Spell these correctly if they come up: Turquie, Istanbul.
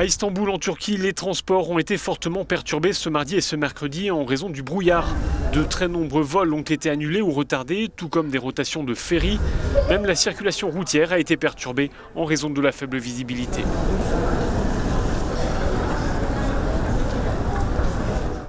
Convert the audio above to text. À Istanbul, en Turquie, les transports ont été fortement perturbés ce mardi et ce mercredi en raison du brouillard. De très nombreux vols ont été annulés ou retardés, tout comme des rotations de ferry. Même la circulation routière a été perturbée en raison de la faible visibilité.